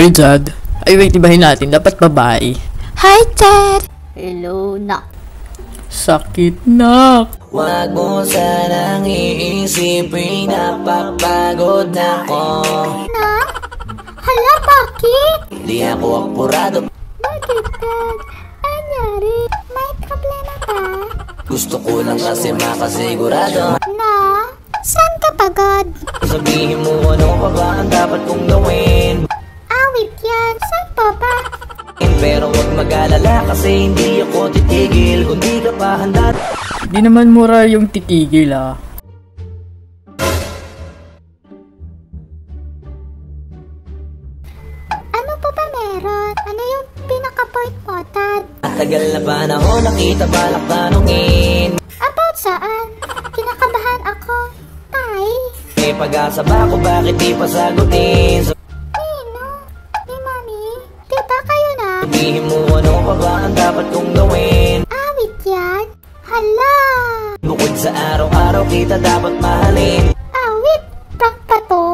Hi, Jad. Ay, wait, ibahin natin. Dapat babae. Hi, Jad. Hello, Nak. Sakit, Nak. Wag mo sanang iisipin, napapagod ako. Nak? Hala, bakit? Hindi ako akpurado. Bakit, Dad? Anyari? May problema ba? Gusto ko lang kasi makasigurado. Nak? Saan ka pagod? Sabihin mo ano pa ba ang dapat kong gawin? Awit yan, saan pa ba? Pero huwag mag-alala kasi hindi ako titigil. Kung di ka pa handa. Hindi naman moral yung titigil, ah. Ano pa ba meron? Ano yung pinaka-point mo, Tad? Matagal na ba na ho nakita balak tanungin? About saan? Kinakabahan ako, Tay. May pag-asa ba ko bakit di pasagutin? Nino? Ni Mami? Tita kayo na? Sabihin mo ano pa ba ang dapat kong gawin? Awit yan? Hala! Bukod sa araw-araw kita dapat mahalin. Awit! Prank pa to?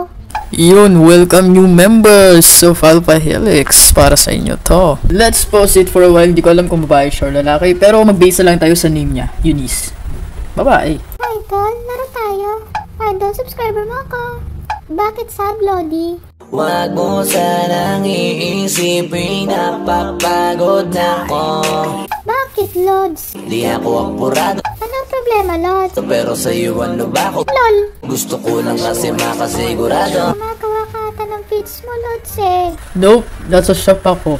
Yun, welcome new members of Alpha Helix. Para sa inyo to. Let's pause it for a while. Hindi ko alam kung babae siya or lalaki. Pero mag-base lang tayo sa name niya, Eunice. Babae. Idol, laro tayo. Idol, subscriber mo ako. Bakit sad, Lodi? Wag mo sanang iisipin, napapagod ako. Bakit, Lods? Hindi ako akpurado. Anong problema, Lods? Pero sa'yo ano ba ako? Lol! Gusto ko lang kasi makasigurado. Magawa ka ata ng feeds mo, Lods, eh. Nope, nasa shop ako.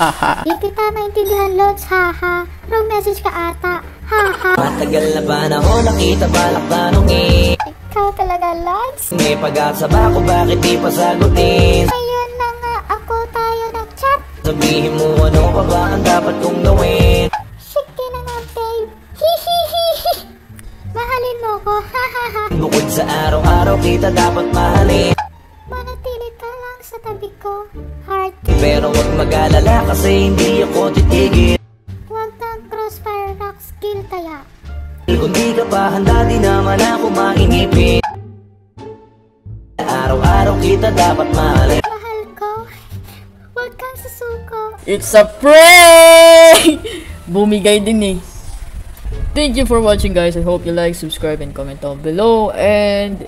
Haha. Di kita maintindihan, Lods, haha. Wrong message ka ata. Haha. Matagal na ba na ho nakita balak tanungin? Ikaw talaga, Lods? May pag-asa ba ko bakit di pasagutin? Ayun na nga ako tayo nag-chat. Sabihin mo ano pa ba ang dapat kong gawin? Sige na nga, babe. Hihihihi. Mahalin mo ko, hahaha. Bukod sa araw-araw kita dapat mahalin. Manatili ka lang sa tabi ko, heart. Pero huwag mag-alala kasi hindi ako titigil. Kung di ka pa handa, di naman ako mainipin. Araw-araw kita dapat mahalin. Mahal ko, huwag kang susuko. It's a prank! Bumigay din eh. Thank you for watching, guys. I hope you like, subscribe, and comment down below. And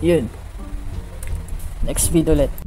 yun. Next video ulit.